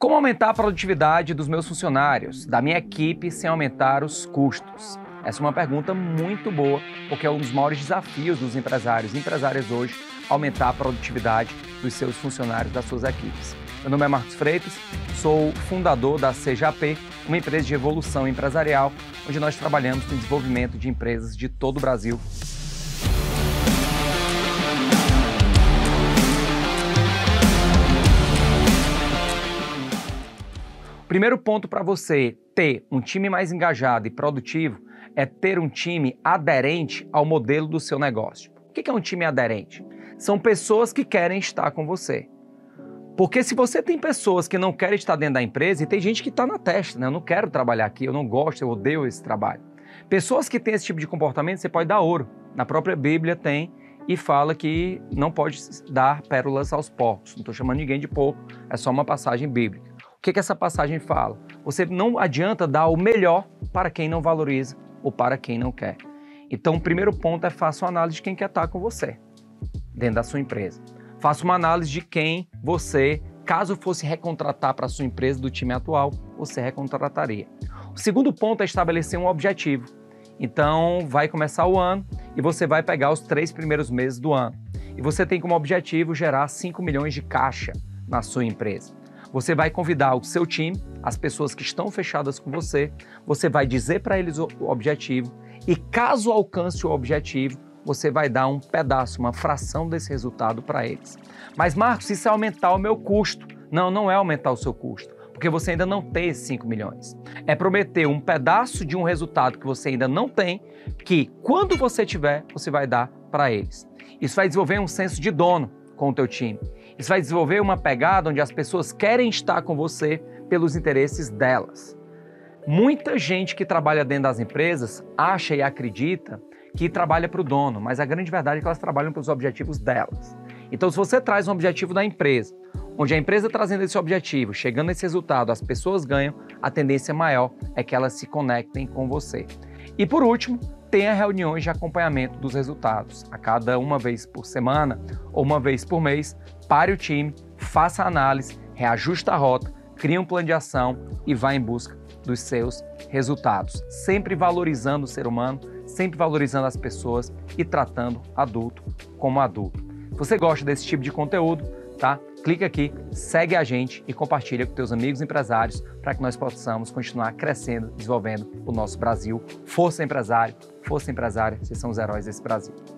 Como aumentar a produtividade dos meus funcionários, da minha equipe, sem aumentar os custos? Essa é uma pergunta muito boa, porque é um dos maiores desafios dos empresários e empresárias hoje, aumentar a produtividade dos seus funcionários, das suas equipes. Meu nome é Marcos Freitas, sou fundador da CJP, uma empresa de evolução empresarial, onde nós trabalhamos no desenvolvimento de empresas de todo o Brasil. Primeiro ponto para você ter um time mais engajado e produtivo é ter um time aderente ao modelo do seu negócio. O que é um time aderente? São pessoas que querem estar com você. Porque se você tem pessoas que não querem estar dentro da empresa, e tem gente que está na testa, né? Eu não quero trabalhar aqui, eu não gosto, eu odeio esse trabalho. Pessoas que têm esse tipo de comportamento, você pode dar ouro. Na própria Bíblia tem e fala que não pode dar pérolas aos porcos. Não estou chamando ninguém de porco, é só uma passagem bíblica. O que essa passagem fala? Você não adianta dar o melhor para quem não valoriza ou para quem não quer. Então, o primeiro ponto é faça uma análise de quem quer estar com você dentro da sua empresa. Faça uma análise de quem você, caso fosse recontratar para a sua empresa do time atual, você recontrataria. O segundo ponto é estabelecer um objetivo. Então, vai começar o ano e você vai pegar os 3 primeiros meses do ano. E você tem como objetivo gerar 5 milhões de caixa na sua empresa. Você vai convidar o seu time, as pessoas que estão fechadas com você vai dizer para eles o objetivo e caso alcance o objetivo, você vai dar um pedaço, uma fração desse resultado para eles. Mas Marcos, isso é aumentar o meu custo. Não, não é aumentar o seu custo, porque você ainda não tem esses 5 milhões. É prometer um pedaço de um resultado que você ainda não tem, que quando você tiver, você vai dar para eles. Isso vai desenvolver um senso de dono com o teu time. Isso vai desenvolver uma pegada onde as pessoas querem estar com você pelos interesses delas. Muita gente que trabalha dentro das empresas acha e acredita que trabalha para o dono, mas a grande verdade é que elas trabalham pelos objetivos delas. Então, se você traz um objetivo da empresa, onde a empresa trazendo esse objetivo, chegando a esse resultado, as pessoas ganham, a tendência maior é que elas se conectem com você. E por último, tenha reuniões de acompanhamento dos resultados. A cada uma vez por semana ou uma vez por mês, pare o time, faça a análise, reajusta a rota, crie um plano de ação e vá em busca dos seus resultados. Sempre valorizando o ser humano, sempre valorizando as pessoas e tratando adulto como adulto. Se você gosta desse tipo de conteúdo, tá? Clica aqui, segue a gente e compartilha com teus amigos empresários para que nós possamos continuar crescendo, desenvolvendo o nosso Brasil. Força empresário, força empresária, vocês são os heróis desse Brasil.